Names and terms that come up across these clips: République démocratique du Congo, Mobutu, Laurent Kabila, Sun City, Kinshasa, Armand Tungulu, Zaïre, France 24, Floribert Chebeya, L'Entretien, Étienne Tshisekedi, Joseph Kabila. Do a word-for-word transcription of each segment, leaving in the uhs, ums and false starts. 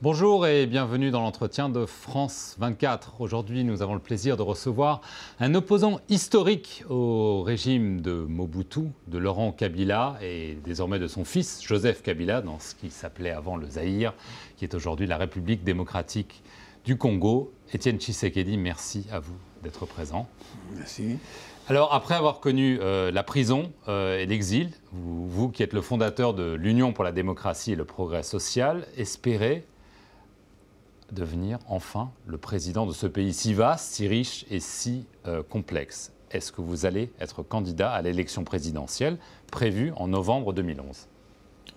Bonjour et bienvenue dans l'entretien de France vingt-quatre. Aujourd'hui, nous avons le plaisir de recevoir un opposant historique au régime de Mobutu, de Laurent Kabila et désormais de son fils, Joseph Kabila, dans ce qui s'appelait avant le Zaïre, qui est aujourd'hui la République démocratique du Congo. Étienne Tshisekedi, merci à vous d'être présent. Merci. Alors, après avoir connu euh, la prison euh, et l'exil, vous, vous qui êtes le fondateur de l'Union pour la démocratie et le progrès social, espérez devenir enfin le président de ce pays si vaste, si riche et si euh, complexe. Est-ce que vous allez être candidat à l'élection présidentielle prévue en novembre deux mille onze?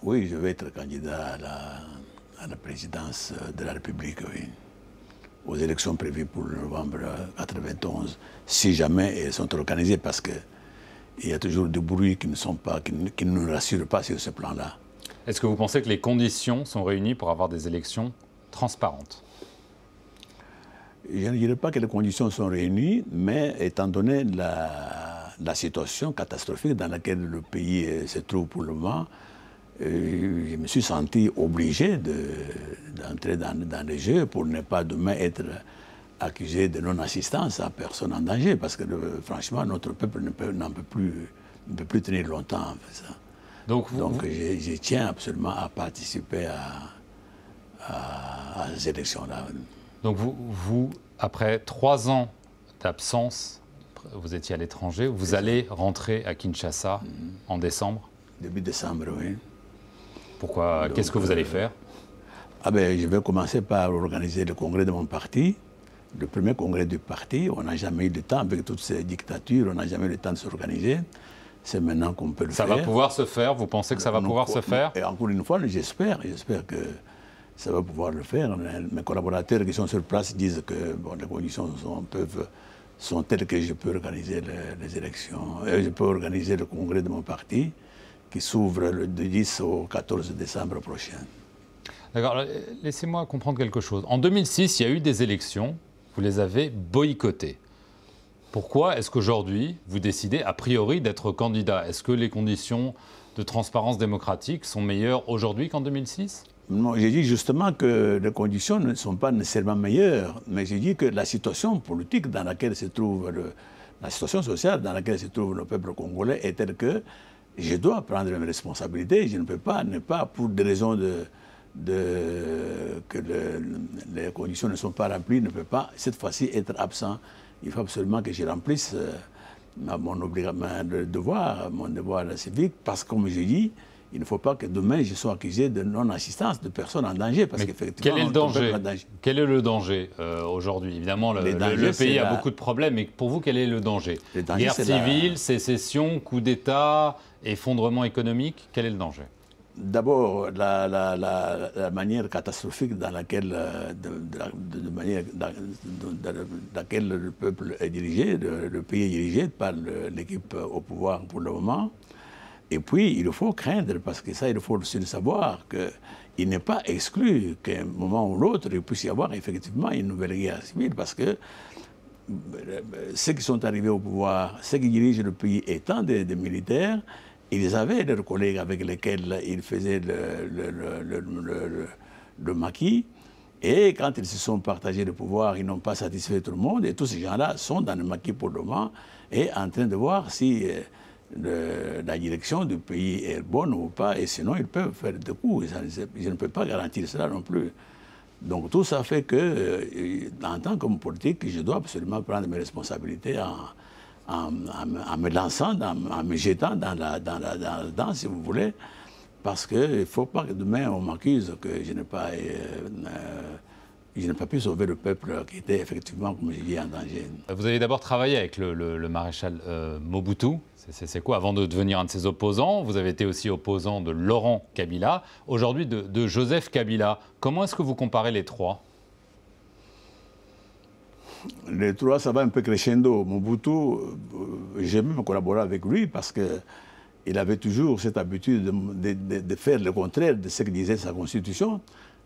Oui, je vais être candidat à la, à la présidence de la République, oui. Aux élections prévues pour novembre mille neuf cent quatre-vingt-onze, si jamais elles sont organisées, parce qu'il y a toujours des bruits qui ne sont pas, qui ne, qui ne nous rassurent pas sur ce plan-là. Est-ce que vous pensez que les conditions sont réunies pour avoir des élections transparentes? Je ne dirais pas que les conditions sont réunies, mais étant donné la, la situation catastrophique dans laquelle le pays se trouve pour le moment, euh, je me suis senti obligé d'entrer de, dans, dans les jeux pour ne pas demain être accusé de non-assistance à personne en danger, parce que euh, franchement, notre peuple ne peut, n'en peut plus, ne peut plus tenir longtemps. En fait, ça. Donc, vous, Donc vous... Je, je tiens absolument à participer à, à, à ces élections-là. Donc vous, vous, après trois ans d'absence, vous étiez à l'étranger, vous allez rentrer à Kinshasa mmh. en décembre? Début décembre, oui. Pourquoi? Qu'est-ce que vous allez faire? euh, ah ben, je vais commencer par organiser le congrès de mon parti, le premier congrès du parti. On n'a jamais eu de temps, avec toutes ces dictatures, on n'a jamais eu le temps de s'organiser. C'est maintenant qu'on peut le ça faire. Ça va pouvoir se faire? Vous pensez que ça va nous, pouvoir nous, se faire? Et encore une fois, j'espère, j'espère que... ça va pouvoir le faire. Mes collaborateurs qui sont sur place disent que bon, les conditions sont, peuvent, sont telles que je peux organiser les, les élections. Et je peux organiser le congrès de mon parti qui s'ouvre le dix au quatorze décembre prochain. D'accord. Laissez-moi comprendre quelque chose. En deux mille six, il y a eu des élections. Vous les avez boycottées. Pourquoi est-ce qu'aujourd'hui, vous décidez a priori d'être candidat? Est-ce que les conditions de transparence démocratique sont meilleures aujourd'hui qu'en deux mille six? Non, j'ai dit justement que les conditions ne sont pas nécessairement meilleures, mais j'ai dit que la situation politique dans laquelle se trouve, le, la situation sociale dans laquelle se trouve le peuple congolais est telle que je dois prendre mes responsabilités, je ne peux pas, ne pas pour des raisons de, de, que le, les conditions ne sont pas remplies, ne peux pas cette fois-ci être absent. Il faut absolument que je remplisse mon obligation de devoir, mon devoir civique, parce que comme je dis, il ne faut pas que demain je sois accusé de non-assistance de personnes en danger. Parce qu'effectivement, quel est le danger, danger Quel est le danger euh, aujourd'hui? Évidemment, le, le, le pays a la... beaucoup de problèmes, mais pour vous, quel est le danger? Le danger Guerre civile, la... sécession, coup d'État, effondrement économique, quel est le danger? D'abord, la, la, la, la manière catastrophique dans laquelle, de, de, de manière, de, de, de laquelle le peuple est dirigé, le, le pays est dirigé par l'équipe au pouvoir pour le moment. Et puis, il faut craindre, parce que ça, il faut aussi le savoir, qu'il n'est pas exclu qu'à un moment ou l'autre, il puisse y avoir effectivement une nouvelle guerre civile, parce que ceux qui sont arrivés au pouvoir, ceux qui dirigent le pays étant des, des militaires, ils avaient leurs collègues avec lesquels ils faisaient le, le, le, le, le, le, le maquis, et quand ils se sont partagés le pouvoir, ils n'ont pas satisfait tout le monde, et tous ces gens-là sont dans le maquis pour le moment, et en train de voir si... Le, la direction du pays est bonne ou pas, et sinon ils peuvent faire des coups. Je ne peux pas garantir cela non plus. Donc tout ça fait que, euh, en tant que politique, je dois absolument prendre mes responsabilités en, en, en, en me lançant, dans, en me jetant dans la, dans la, dans la danse, si vous voulez, parce qu'il ne faut pas que demain on m'accuse que je n'ai pas, euh, euh, je n'ai pas pu sauver le peuple qui était effectivement, comme je dis, en danger. Vous avez d'abord travaillé avec le, le, le maréchal euh, Mobutu, c'est quoi, avant de devenir un de ses opposants. Vous avez été aussi opposant de Laurent Kabila, aujourd'hui de, de Joseph Kabila. Comment est-ce que vous comparez les trois? Les trois, ça va un peu crescendo. Mobutu, euh, j'ai même collaboré avec lui parce que il avait toujours cette habitude de, de, de, de faire le contraire de ce que disait sa constitution.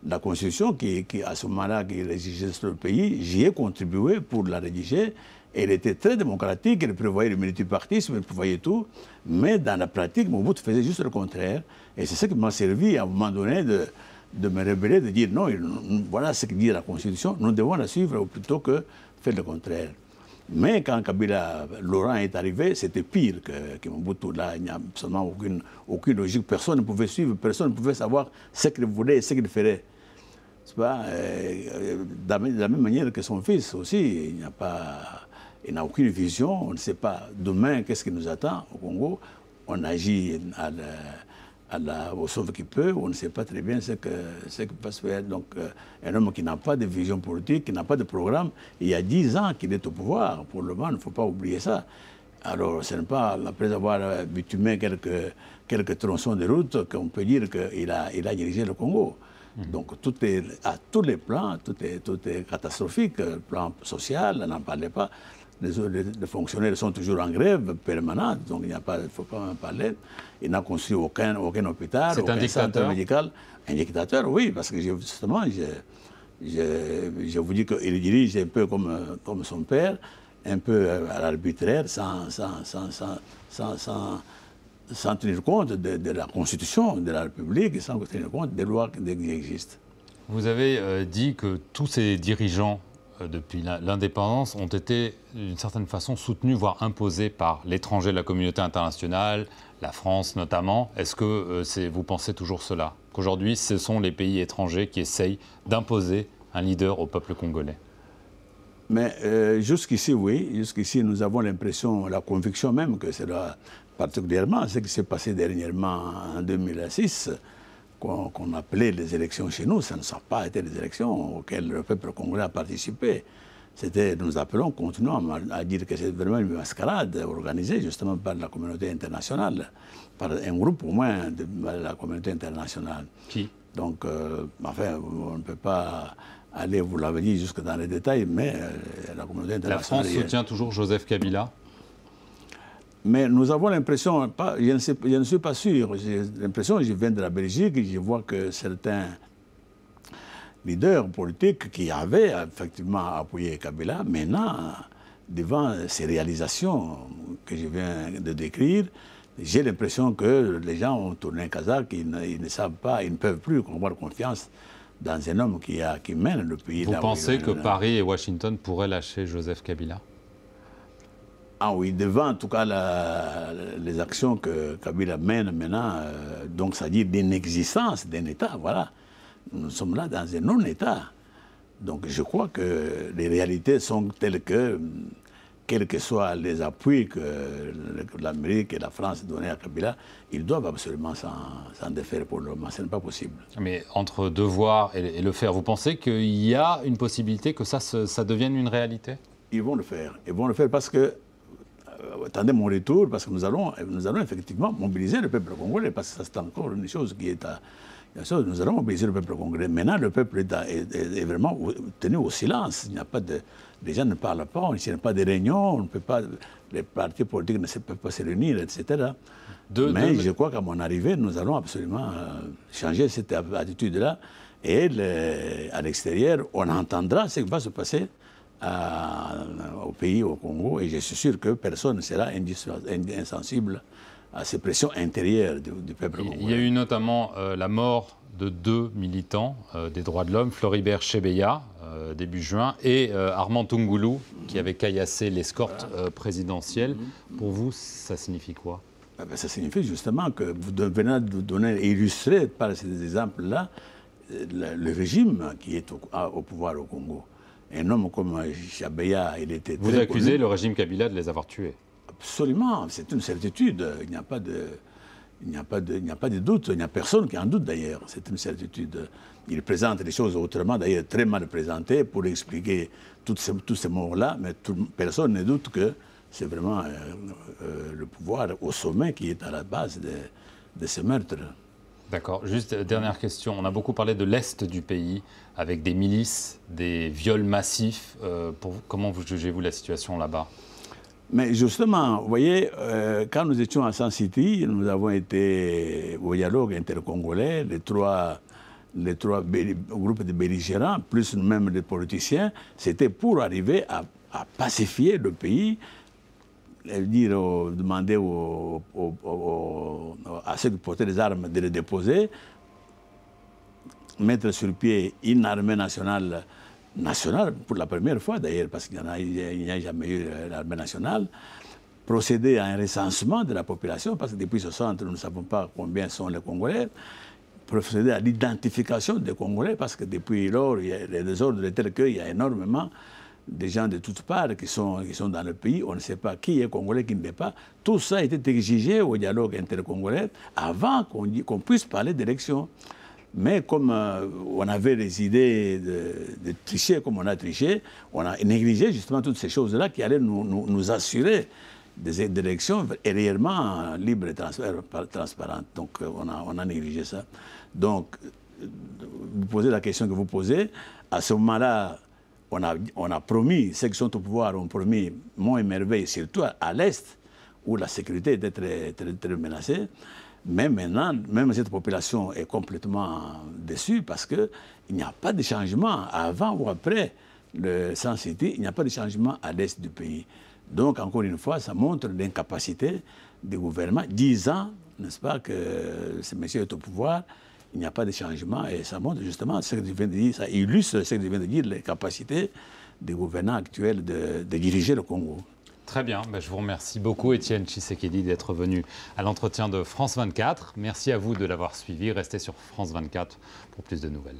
la constitution qui, qui à ce moment-là, qui exigeait sur le pays, j'y ai contribué pour la rédiger. Elle était très démocratique, elle prévoyait le multipartisme, elle prévoyait tout. Mais dans la pratique, Mobutu faisait juste le contraire. Et c'est ce qui m'a servi à un moment donné de, de me rébeller, de dire non, voilà ce que dit la constitution, nous devons la suivre plutôt que faire le contraire. Mais quand Kabila, Laurent est arrivé, c'était pire que, que Mobutu. Là, il n'y a absolument aucune, aucune logique. Personne ne pouvait suivre, personne ne pouvait savoir ce qu'il voulait et ce qu'il ferait. C'est pas, euh, de la même manière que son fils aussi, il n'y a pas... Il n'a aucune vision, on ne sait pas demain qu'est-ce qui nous attend au Congo. On agit à la, à la, au sauve qui peut, on ne sait pas très bien ce que, ce que peut se faire. Donc un homme qui n'a pas de vision politique, qui n'a pas de programme, il y a dix ans qu'il est au pouvoir. Pour le moment, il ne faut pas oublier ça. Alors ce n'est pas après avoir bitumé quelques, quelques tronçons de route qu'on peut dire qu'il a, il a dirigé le Congo. Donc, tout est, à tous les plans, tout est, tout est catastrophique. Le plan social, on n'en parlait pas. Les, les, les fonctionnaires sont toujours en grève permanente, donc il ne faut pas en parler. Il n'a construit aucun, aucun hôpital, aucun centre médical. Un dictateur, oui, parce que justement, je, je, je vous dis qu'il dirige un peu comme, comme son père, un peu à l'arbitraire, sans, sans, sans, sans, sans, sans sans tenir compte de, de la Constitution de la République et sans tenir compte des lois qui existent. Vous avez euh, dit que tous ces dirigeants, euh, depuis l'indépendance, ont été d'une certaine façon soutenus, voire imposés par l'étranger de la communauté internationale, la France notamment. Est-ce que euh, c'est, vous pensez toujours cela? Qu'aujourd'hui, ce sont les pays étrangers qui essayent d'imposer un leader au peuple congolais? Mais euh, jusqu'ici, oui. Jusqu'ici, nous avons l'impression, la conviction même que c'est la... particulièrement ce qui s'est passé dernièrement en deux mille six, qu'on qu'on appelait les élections chez nous. Ça ne sont pas été les élections auxquelles le peuple congolais a participé. C'était, nous appelons, continuons à, à dire que c'est vraiment une mascarade organisée justement par la communauté internationale, par un groupe au moins de la communauté internationale. Qui? Donc, euh, enfin, on ne peut pas... aller, vous l'avez dit, jusque dans les détails, mais euh, la communauté internationale... La France soutient toujours Joseph Kabila? Mais nous avons l'impression, je, je ne suis pas sûr, j'ai l'impression, je viens de la Belgique, et je vois que certains leaders politiques qui avaient effectivement appuyé Kabila, maintenant, devant ces réalisations que je viens de décrire, j'ai l'impression que les gens ont tourné un casaque, ils ne, ils ne savent pas, ils ne peuvent plus avoir confiance dans un homme qui, a, qui mène le pays. Vous pensez que Paris et Washington pourraient lâcher Joseph Kabila? Ah oui, devant en tout cas la, les actions que Kabila mène maintenant, euh, donc ça dit d'inexistence d'un État, voilà. Nous sommes là dans un non-État. Donc je crois que les réalités sont telles que, quels que soient les appuis que l'Amérique et la France donnaient à Kabila, ils doivent absolument s'en défaire pour le moment. Ce n'est pas possible. Mais entre devoir et le faire, vous pensez qu'il y a une possibilité que ça, ça devienne une réalité? Ils vont le faire. Ils vont le faire parce que, euh, attendez mon retour, parce que nous allons, nous allons effectivement mobiliser le peuple congolais, parce que c'est encore une chose qui est à... Nous allons mobiliser le peuple congolais. Maintenant, le peuple est, est, est, est vraiment tenu au silence. Il n'y a pas de, les gens ne parlent pas, on ne tient pas de réunions, on ne peut pas, les partis politiques ne se, peuvent pas se réunir, et cetera. De, Mais de... je crois qu'à mon arrivée, nous allons absolument changer cette attitude-là. Et le, à l'extérieur, on entendra ce qui va se passer à, au pays, au Congo. Et je suis sûr que personne ne sera insensible à ces pressions intérieures du, du peuple congolais. Il y a eu notamment euh, la mort de deux militants euh, des droits de l'homme, Floribert Chebeya, euh, début juin, et euh, Armand Tungulu, mm-hmm. qui avait caillassé l'escorte voilà. euh, présidentielle. Mm-hmm. Pour vous, ça signifie quoi? Ah ben, ça signifie justement que vous venez de donner, illustrer par ces exemples-là, le, le régime qui est au, au pouvoir au Congo. Un homme comme Chebeya, il était Vous très accusez connu. Le régime Kabila de les avoir tués? Absolument, c'est une certitude. Il n'y a pas de, il n'y a pas de, il n'y a pas de doute. Il n'y a personne qui en doute d'ailleurs. C'est une certitude. Il présente les choses autrement, d'ailleurs très mal présentées, pour expliquer tous ces, tous ces mots-là. Mais tout, personne ne doute que c'est vraiment euh, euh, le pouvoir au sommet qui est à la base de, de ce meurtre. D'accord. Juste dernière question. On a beaucoup parlé de l'est du pays, avec des milices, des viols massifs. Euh, pour, comment vous jugez-vous la situation là-bas ? Mais justement, vous voyez, euh, quand nous étions à Sun City, nous avons été au dialogue intercongolais, les trois, les trois groupes de belligérants, plus même des politiciens, c'était pour arriver à, à pacifier le pays, dire, euh, demander au, au, au, à ceux qui portaient les armes de les déposer, mettre sur pied une armée nationale, nationale pour la première fois d'ailleurs, parce qu'il n'y a, a jamais eu l'armée nationale, procéder à un recensement de la population, parce que depuis ce centre, nous ne savons pas combien sont les Congolais, procéder à l'identification des Congolais, parce que depuis lors, les désordres étaient qu'il y a énormément de gens de toutes parts qui sont, qui sont dans le pays, on ne sait pas qui est Congolais, qui ne l'est pas. Tout ça était exigé au dialogue intercongolais avant qu'on qu'on puisse parler d'élection. Mais comme euh, on avait les idées de, de tricher comme on a triché, on a négligé justement toutes ces choses-là qui allaient nous, nous, nous assurer des élections réellement libres et transparentes. Donc on a, on a négligé ça. Donc vous posez la question que vous posez. À ce moment-là, on a, on a promis, ceux qui sont au pouvoir ont promis monts et merveilles, surtout à l'Est, où la sécurité était très, très, très menacée. Mais maintenant, même cette population est complètement déçue parce qu'il n'y a pas de changement avant ou après le Sun City, il n'y a pas de changement à l'Est du pays. Donc, encore une fois, ça montre l'incapacité du gouvernement. Dix ans, n'est-ce pas, que ce monsieur est au pouvoir, il n'y a pas de changement. Et ça montre justement, ce que je viens de dire, ça illustre ce que je viens de dire, les capacités des gouvernants actuels de, de diriger le Congo. Très bien, ben je vous remercie beaucoup Étienne Tshisekedi d'être venu à l'entretien de France vingt-quatre. Merci à vous de l'avoir suivi. Restez sur France vingt-quatre pour plus de nouvelles.